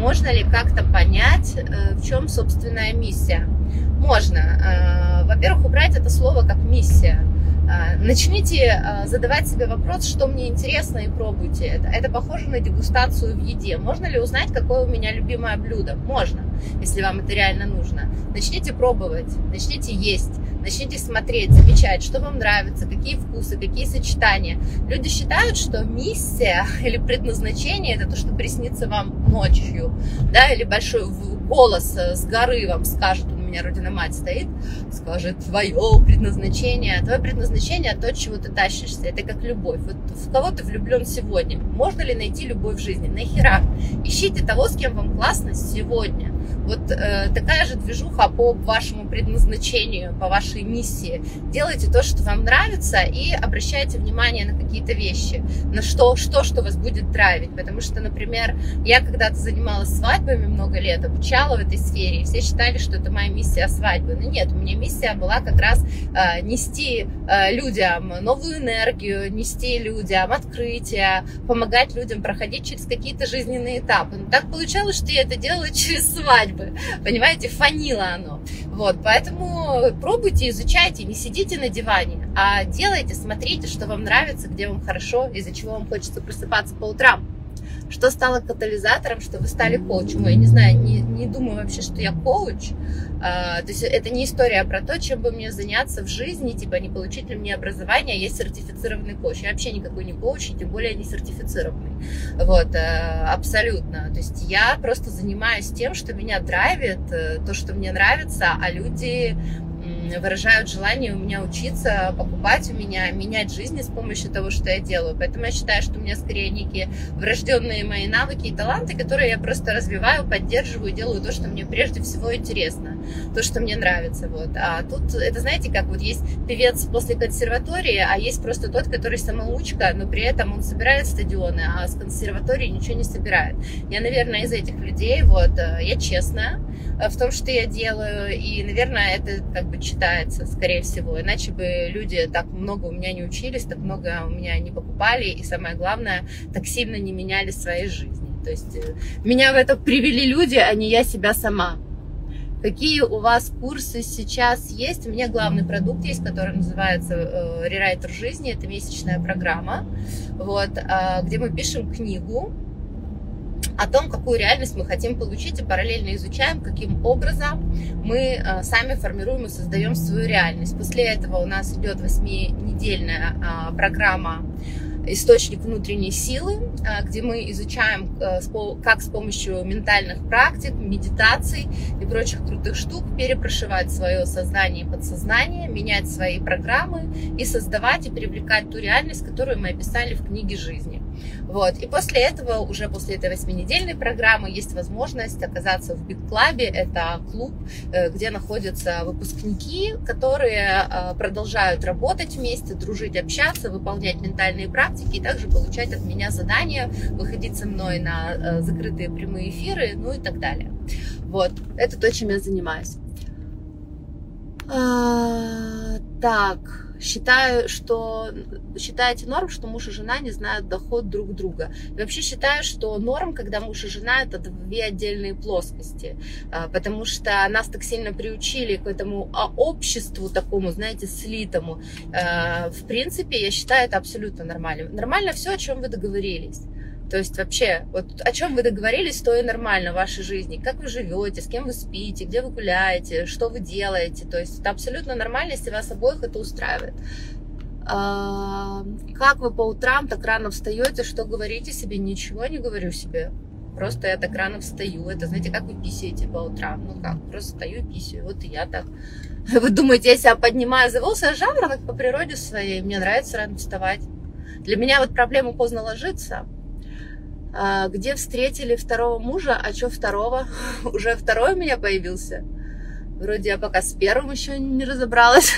можно ли как-то понять, в чем собственная миссия? Можно. Во-первых, убрать это слово как миссия. Начните задавать себе вопрос, что мне интересно, и пробуйте это. Это похоже на дегустацию в еде. Можно ли узнать, какое у меня любимое блюдо? Можно, если вам это реально нужно. Начните пробовать, начните есть, начните смотреть, замечать, что вам нравится, какие вкусы, какие сочетания. Люди считают, что миссия или предназначение – это то, что приснится вам ночью, да, или большой голос с горы вам скажет, у меня Родина-Мать стоит, скажет, твое предназначение то, от чего ты тащишься, это как любовь. Вот в кого ты влюблен сегодня? Можно ли найти любовь в жизни? Нахера? Ищите того, с кем вам классно сегодня. Вот такая же движуха по вашему предназначению, по вашей миссии. Делайте то, что вам нравится, и обращайте внимание на какие-то вещи, на что вас будет драйвить. Потому что, например, я когда-то занималась свадьбами много лет, обучала в этой сфере, и все считали, что это моя миссия свадьбы. Но нет, у меня миссия была как раз нести людям новую энергию, нести людям открытия, помогать людям проходить через какие-то жизненные этапы. Но так получалось, что я это делала через свадьбы, понимаете, фанило оно. Вот, поэтому пробуйте, изучайте, не сидите на диване, а делайте, смотрите, что вам нравится, где вам хорошо, из-за чего вам хочется просыпаться по утрам. Что стало катализатором, что вы стали коучем? Я не знаю, не думаю вообще, что я коуч. То есть это не история про то, чем бы мне заняться в жизни, типа не получить ли мне образование, я сертифицированный коуч. Я вообще никакой не коуч, и тем более не сертифицированный. Вот, абсолютно. То есть я просто занимаюсь тем, что меня драйвит, то, что мне нравится, а люди выражают желание у меня учиться, покупать у меня, менять жизнь с помощью того, что я делаю. Поэтому я считаю, что у меня скорее некие врожденные мои навыки и таланты, которые я просто развиваю, поддерживаю, делаю то, что мне прежде всего интересно, то, что мне нравится. Вот. А тут, это знаете, как вот есть певец после консерватории, а есть просто тот, который самоучка, но при этом он собирает стадионы, а с консерватории ничего не собирает. Я, наверное, из этих людей, вот, я честная в том, что я делаю, и, наверное, это как бы читается, скорее всего, иначе бы люди так много у меня не учились, так много у меня не покупали, и самое главное, так сильно не меняли своей жизни. То есть меня в это привели люди, а не я себя сама. Какие у вас курсы сейчас есть? У меня главный продукт есть, который называется «Рерайтер жизни», это месячная программа, вот, где мы пишем книгу о том, какую реальность мы хотим получить, и параллельно изучаем, каким образом мы сами формируем и создаем свою реальность. После этого у нас идет 8-недельная программа «Источник внутренней силы», где мы изучаем, как с помощью ментальных практик, медитаций и прочих крутых штук перепрошивать свое сознание и подсознание, менять свои программы и создавать и привлекать ту реальность, которую мы описали в книге жизни. Вот. И после этого, уже после этой 8-недельной программы, есть возможность оказаться в Big Club. Это клуб, где находятся выпускники, которые продолжают работать вместе, дружить, общаться, выполнять ментальные практики и также получать от меня задания, выходить со мной на закрытые прямые эфиры, ну и так далее. Вот. Это то, чем я занимаюсь. Так... Считаете норм, что муж и жена не знают доход друг друга? И вообще считаю, что норм, когда муж и жена, это две отдельные плоскости, потому что нас так сильно приучили к этому обществу такому, знаете, слитому. В принципе, я считаю это абсолютно нормально. Нормально все, о чем вы договорились. То есть вообще, вот о чем вы договорились, то и нормально в вашей жизни. Как вы живете, с кем вы спите, где вы гуляете, что вы делаете. То есть это абсолютно нормально, если вас обоих это устраивает. Как вы по утрам так рано встаете, что говорите себе? Ничего не говорю себе. Просто я так рано встаю. Это, знаете, как вы писаете по утрам. Ну как, просто встаю и писаю. Вот и я так. Вы думаете, я себя поднимаю за волосы? Я жаворонок по природе своей. Мне нравится рано вставать. Для меня вот проблема поздно ложиться. Где встретили второго мужа? А что второго? Уже второй у меня появился. Вроде я пока с первым еще не разобралась.